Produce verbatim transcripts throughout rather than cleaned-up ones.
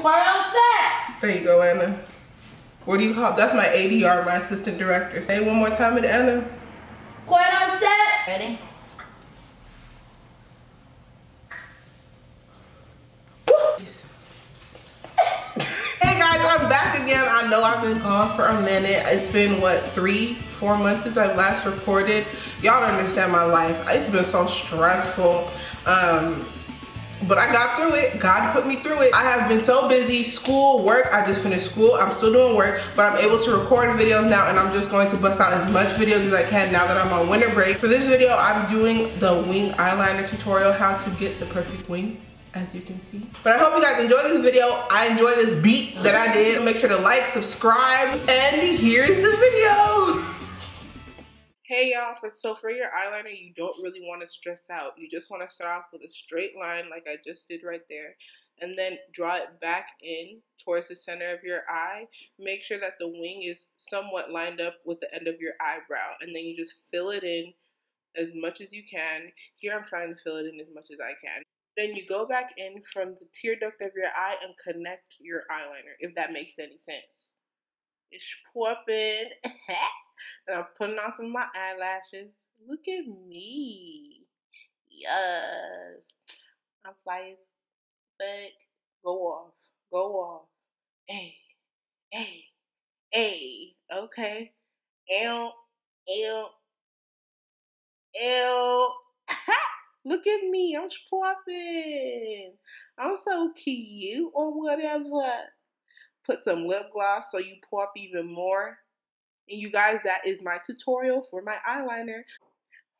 Where I'm set. There you go, Anna. What do you call? That's my A D R, my assistant director. Say it one more time, to Anna. Quite on set. Ready? Hey guys, I'm back again. I know I've been gone for a minute. It's been what, three, four months since I've last recorded. Y'all don't understand my life. It's been so stressful. Um. But I got through it. God put me through it. I have been so busy. School, work. I just finished school. I'm still doing work. But I'm able to record videos now. And I'm just going to bust out as much videos as I can now that I'm on winter break. For this video, I'm doing the wing eyeliner tutorial. How to get the perfect wing, as you can see. But I hope you guys enjoy this video. I enjoy this beat that I did. Make sure to like, subscribe. And here's the video. Hey y'all, so for your eyeliner, you don't really want to stress out. You just want to start off with a straight line like I just did right there. And then draw it back in towards the center of your eye. Make sure that the wing is somewhat lined up with the end of your eyebrow. And then you just fill it in as much as you can. Here I'm trying to fill it in as much as I can. Then you go back in from the tear duct of your eye and connect your eyeliner, if that makes any sense. It's popping. And I'm putting on some of my eyelashes. Look at me. Yes. I'm flying. But go off. Go off. Hey. Hey. Hey. Okay. Ew. Ew. Ew. Look at me. I'm popping. I'm so cute or whatever. Put some lip gloss so you pop even more. And you guys, that is my tutorial for my eyeliner.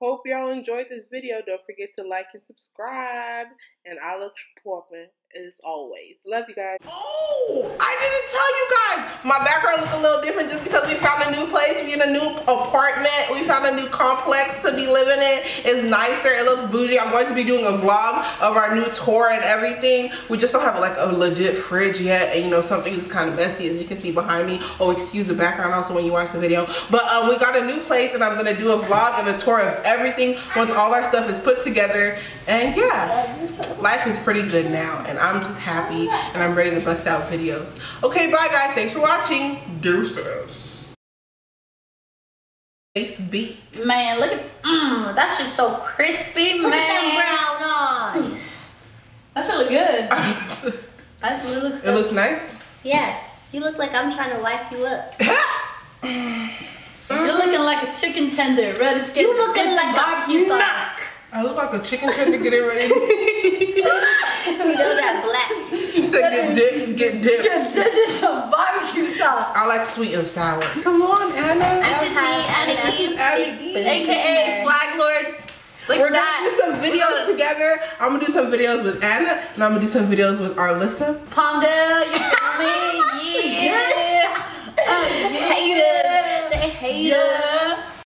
Hope y'all enjoyed this video. Don't forget to like and subscribe. And I look poppin' as always. Love you guys. Oh, I didn't tell you guys. My background look a little different just because we found a new place. We in a new apartment. We found a new complex to be living in. It's nicer. It looks bougie. I'm going to be doing a vlog of our new tour and everything. We just don't have like a legit fridge yet. And you know, something is kind of messy, as you can see behind me. Oh, excuse the background also when you watch the video. But um, we got a new place and I'm going to do a vlog and a tour of everything once all our stuff is put together. And yeah, life is pretty good now. And I'm just happy and I'm ready to bust out videos. Okay, bye guys. Thanks for watching. Deuces. Face beat. Man, look at mm, that shit's so crispy, look man. Look at that brown eyes. That shit look good. That really looks good. It looks nice? Yeah. You look like I'm trying to life you up. You're looking like a chicken tender, ready to get You looking like a snack. I look like a chicken tender getting ready. You know that black. You said get dipped, get dipped. Get dipped in some barbecue sauce. I like sweet and sour. Come on, Anna. This is me, Anna Eve. Anna Eve. A K A Swag Lord. Look We're that. gonna do some videos together. I'm gonna do some videos with Anna, and I'm gonna do some videos with Arlissa. Palmdale, you